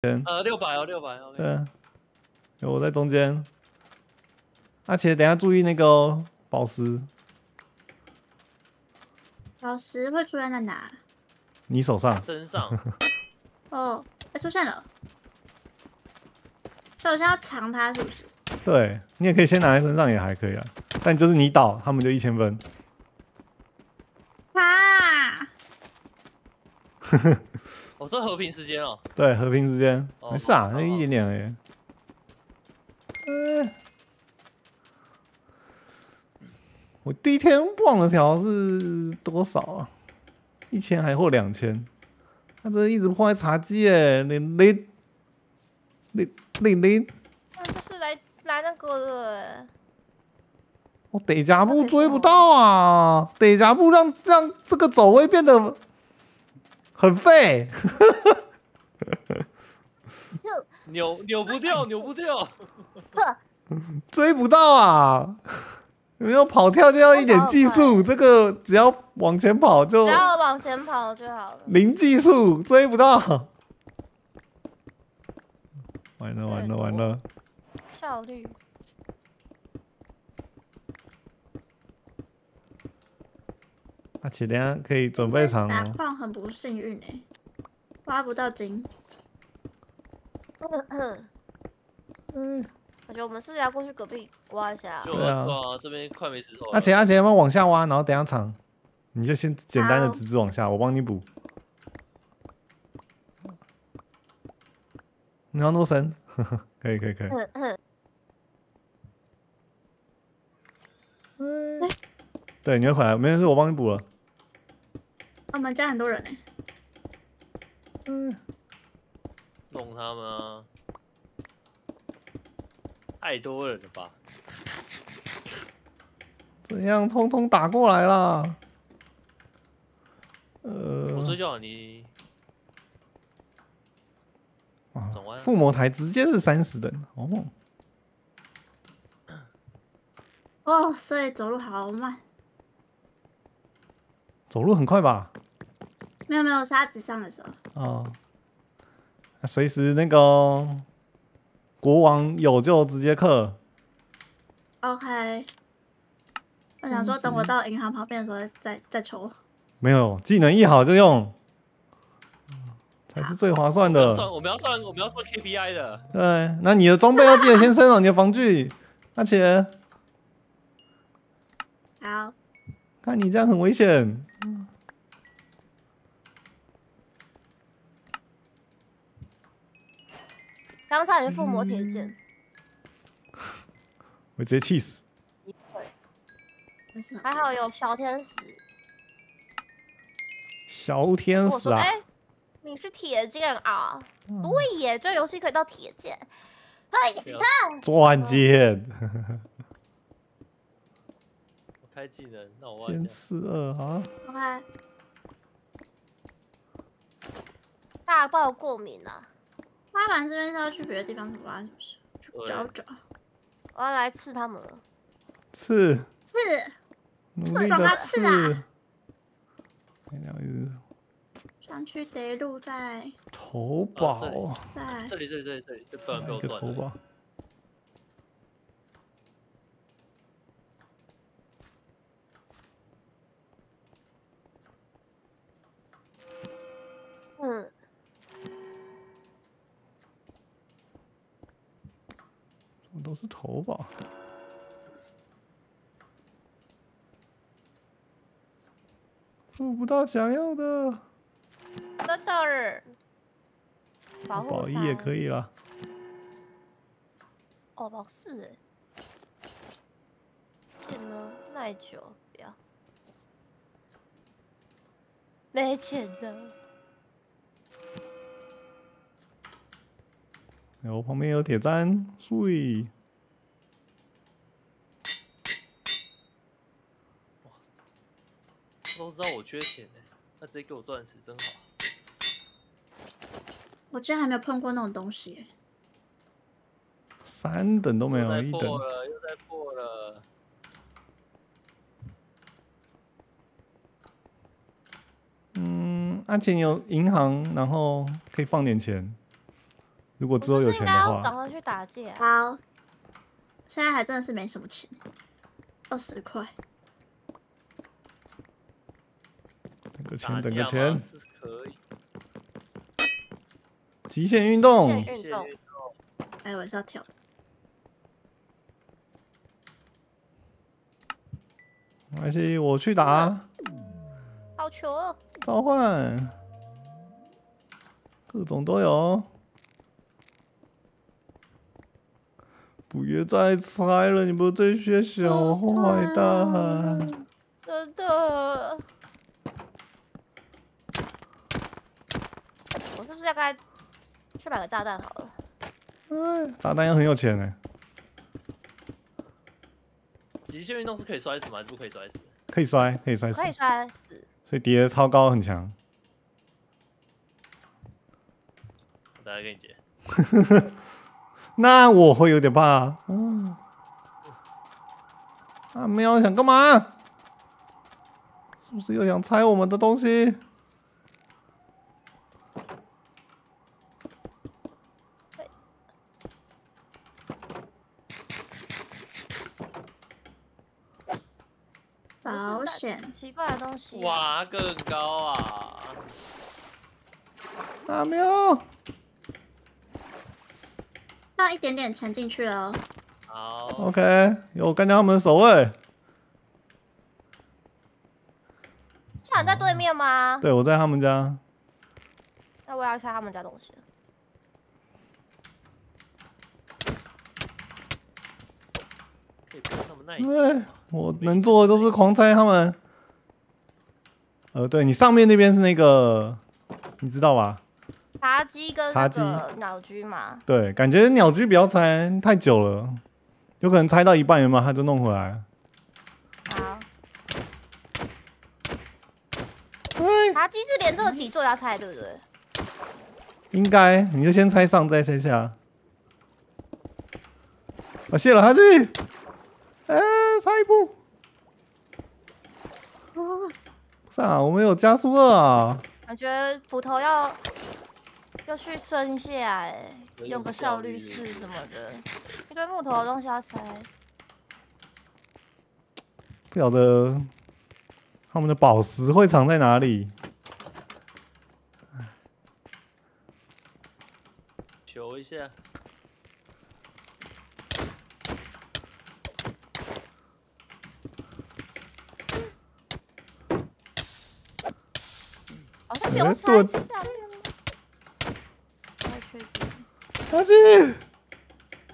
600 OK 对，有我在中间。阿且等一下注意那个、哦、宝石。宝石会出现在哪？你手上。身上。哦，它出现了。所以我现在要藏它，是不是？对，你也可以先拿在身上，也还可以啊。但就是你倒，他们就1000分。啊！呵呵。 我说和平时间哦，对，和平时间，没事啊，那一点点而已。我第一天忘了条是多少啊？1000还或2000？他这一直破坏茶几哎，累。那就是来那个的。我得加布追不到啊，得加布让这个走位变得。 很废，扭不掉，追不到啊！有没有跑跳掉一点技术？这个只要往前跑就只要往前跑就好了，零技术追不到，完了！效率。 阿且等下可以准备场打矿很不幸运哎、欸，挖不到金。我觉得我们是不是要过去隔壁挖一下、啊？对啊，这边快没石头了。阿且要不要往下挖？然后等下场，你就先简单的直往下，我帮你补。你要诺神？可以。对，你要回来，没事，我帮你补了。 我们家很多人哎、欸，弄他们啊，太多人了吧？怎样，通通打过来啦？我追叫你，哇，附魔台直接是30人哦。哦，所以走路好慢。 走路很快吧？没有，是他直上的时候。哦，随时那个国王有就直接克。OK， 我想说等我到银行旁边的时候再抽。没有，技能一好就用，才是最划算的。我们要算 KPI 的。对，那你的装备要记得先升哦，你的防具，而且。好。 看你这样很危险。刚才有附魔铁剑，我直接气死。还好有小天使。小天使啊！欸、你是铁剑啊？对耶，这游戏可以到铁剑。钻剑。开技能，那我先4-2啊！OK， 大爆过敏啊！挖完这边是要去别的地方挖，是不是？去找。我要来刺他们了。刺！撞他刺啊！上去得路在。头宝。在。这里，不要断。头宝。 都是头吧？做不到想要的。得到了。保一也可以啦。哦，保4哎。剑呢？耐久，不要。没钱的。 我旁边有铁砧，碎。哇，都知道我缺钱哎，他直接给我钻石，真好。我之前还没有碰过那种东西哎。3等都没有，1等。又在破了。嗯，阿钱有银行，然后可以放点钱。如果之后有钱的话，赶快去打劫。好，现在还真的是没什么钱，20块。等个钱，等个钱。极限运动。极限运动。哎，我是要跳。没关系，我去打。好球！召唤，各种都有。 不要再猜了，你们这些小坏蛋！真的，我是不是要该去买个炸弹好了？哎，炸弹要很有钱呢。极限运动是可以摔死吗？不可以摔死。可以摔，可以摔死。可以摔死。所以叠超高很强。我再来给你解。那我会有点怕啊！啊，喵想干嘛？是不是又想拆我们的东西？保险，奇怪的东西。哇，更高啊！啊，喵。 要一点点钱进去了哦。好 ，OK， 有干掉他们的守卫。抢在对面吗？对，我在他们家。那我要拆他们家东西。对，我能做的就是狂拆他们。对你上面那边是那个，你知道吧？ 茶几跟那个鸟居嘛，对，感觉鸟居不要拆太久了，有可能拆到一半，原本他就弄回来。好，茶几是连这个底座要拆，对不对？应该，你就先拆上，再拆下。我、卸了茶几，差一步。不是啊，我们有加速2啊。感觉斧头要。 要去升下哎、欸，用个效率式什么的，一堆木头的东西要拆。不晓得他们的宝石会藏在哪里？求一下。好像不用拆一下。 垃圾，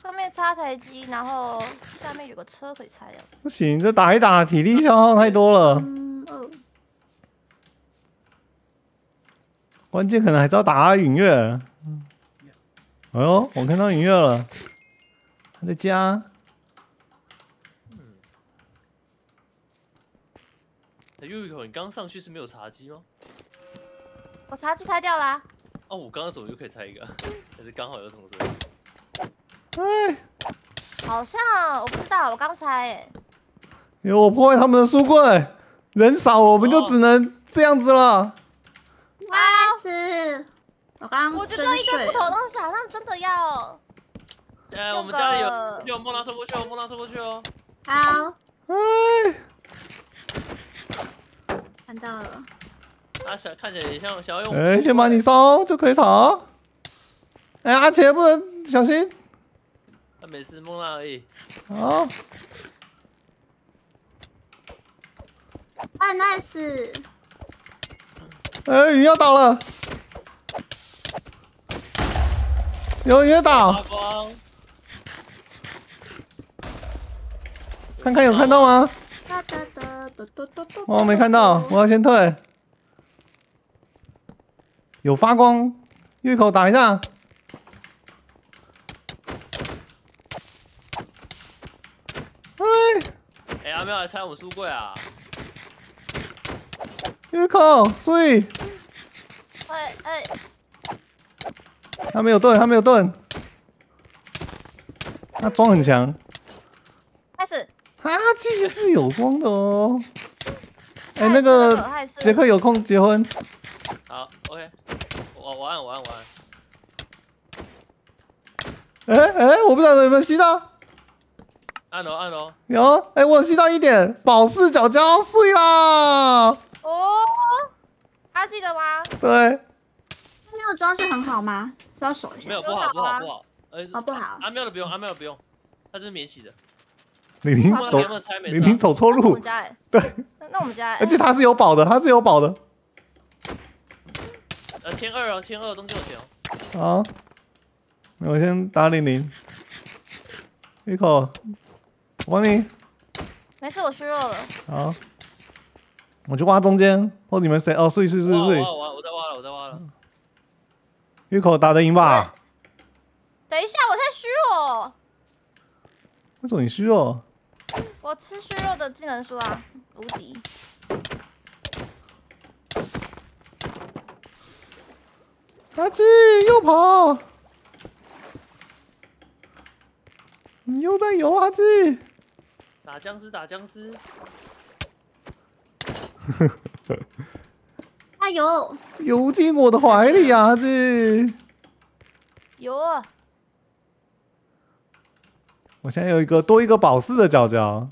上面插台机，然后下面有个车可以拆掉。不行，这打一打，体力消耗太多了。关键可能还是要打允月。哎呦，我看到允月了，他在家。Yuko，你刚上去是没有茶几吗？我茶几拆掉啦。 哦，我刚刚怎么又可以拆一个？还是刚好有同事？哎，好像我不知道，我刚才哎，因为我破坏他们的书柜，人少我们就只能这样子了。哇塞！我觉得一个木头东西好像真的要。我们家里有莫娜抽过去哦，莫娜抽过去哦。好。哎，看到了。 阿小看起来也像想要用，哎，先把你烧就可以逃。哎，阿杰不能小心。他没事，梦娜而已。好。啊 ，nice。哎，鱼要倒了。有鱼倒。看看有看到吗？我没看到，我要先退。 有发光，一口打一下。哎，阿喵来拆我书柜啊！一口，注意。哎，他没有盾，他没有盾。他装很强。开始。他既是有装的哦。哎，那个杰克有空结婚。好 ，OK。 我按，哎，我不知道有没有吸到。按哦按哦，有哎，我有吸到一点宝石角胶碎啦。哦，还记得吗？对。阿喵的装饰很好吗？是要手一下。没有不好不好不好，不好。阿喵的不用，阿喵的不用，它这是免洗的。李玲走错路。我们家哎。对。那我们家哎。而且它是有宝的，它是有宝的。1200哦，1200中间有钱哦。好。 我先打00，一口，我帮你。没事，我虚弱了。好，我去挖中间，或你们谁哦，睡。我在挖了。一口打得赢吧？等一下，我太虚弱。为什么你虚弱？我吃虚弱的技能书啊，无敌。阿志又跑。 你又在游啊！这打僵尸，打僵尸！哎呦，游进我的怀里啊！这游啊！我现在有一个多一个宝石的角角，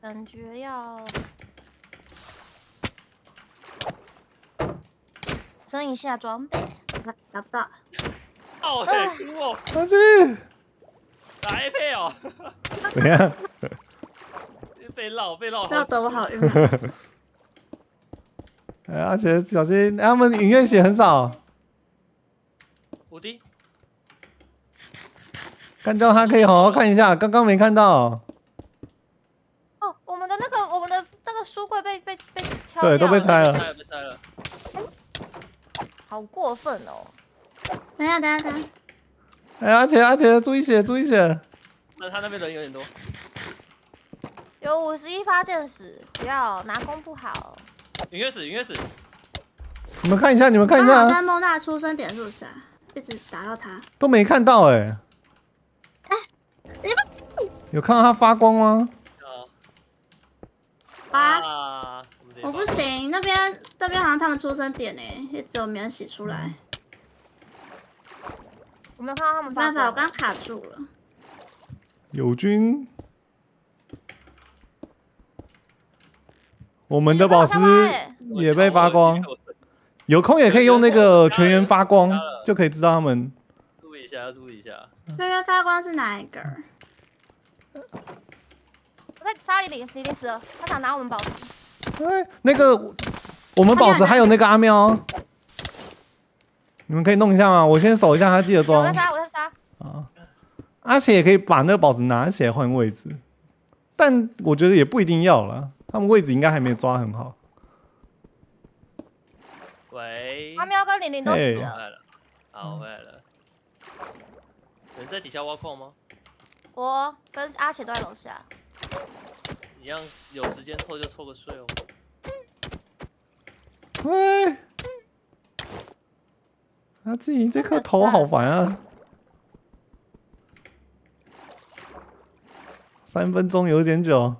感觉要升一下装备，拿不到。 哦，对，我阿志打 A 配哦，怎样？被绕，不要走，我好晕。哎，而且小心，他们影院血很少。5滴。看到他可以好好看一下，刚刚没看到。哦，我们的那个书柜被敲掉了，对，都被拆了，被拆了。好过分哦！ 等下，哎，阿杰，注意血！他那边人有点多，有51发箭矢，不要拿弓不好。隐约死！你们看一下！在梦大出生点入闪，一直打到他都没看到哎。哎，你们有看到他发光吗？啊！我不行，那边好像他们出生点哎，一直有免洗出来。 我没有看到他们发。没办法，我刚卡住了。友军，我们的宝石也被发光，有空也可以用那个全员发光，就可以知道他们。注意一下。全员发光是哪一个？我在查李林死了，他想拿我们宝石。哎，那个我们宝石还有那个阿喵。 你们可以弄一下吗？我先守一下，他记得装。我在杀。啊，阿且也可以把那个宝石拿起来换位置，但我觉得也不一定要啦，他们位置应该还没抓很好。喂，阿喵跟00都死了。好，回来了。人在底下挖矿吗？我跟阿且都在楼下。一样，有时间凑就凑个睡哦。喂。 阿志，这颗头好烦啊！3分钟有点久，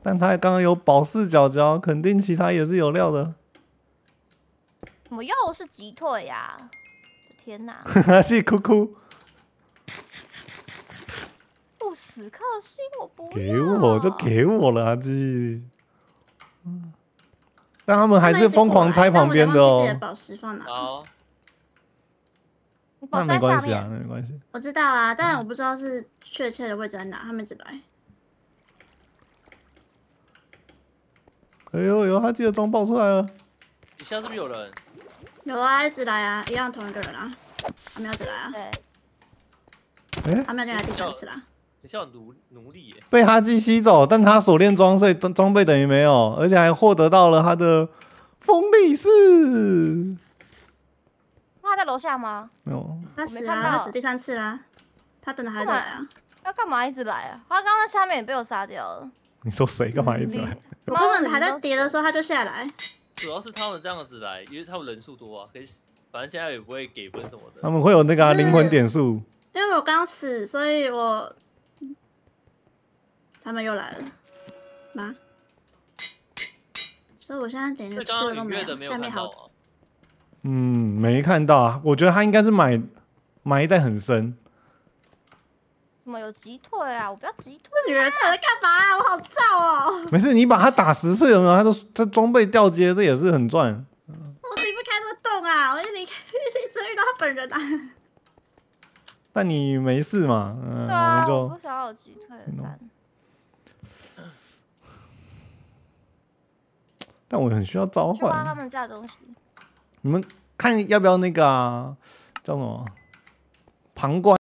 但他刚刚有宝石角角，肯定其他也是有料的。我又是击退呀！天哪！阿志哭，不死克星，我不要。给我就给我了，阿志。嗯，但他们还是疯狂拆旁边的哦。宝石放哪？好。 那没关系啊，那没关系。我知道啊，但我不知道是确切的位置在哪，他们一直来。哎呦呦，他记得装爆出来了。底下是不是有人？有啊，一直来啊，一样同一个人啊。他们要一直来啊。对。哎，他们要进来第三次啦。你像奴隶耶。被哈基吸走，但他锁链装备等于没有，而且还获得到了他的锋利式。 他在楼下吗？没有，他死了，他死第3次啦。他等的还在来啊？他干嘛一直来啊？他刚刚在下面也被我杀掉了。你说谁干嘛一直来？他们还在叠的时候他就下来。主要是他们这样子来，因为他们人数多啊，可以反正现在也不会给分什么的。他们会有那个灵魂点数。因为我刚死，所以我他们又来了吗？所以我现在点就吃的都没有，下面好。 嗯，嗯，没看到啊，我觉得他应该是埋在很深。怎么有急退啊？我不要急退、啊！女人到底在干嘛、啊？我好燥哦！没事，你把他打10次有没有？他装备掉阶，这也是很赚。我怎么不开这个洞啊？我一直遇到他本人啊。但你没事嘛？嗯、对啊，我不想要有急退的烦。但我很需要召唤。去挖他们家的东西。你们看要不要那个啊？叫什么？旁观。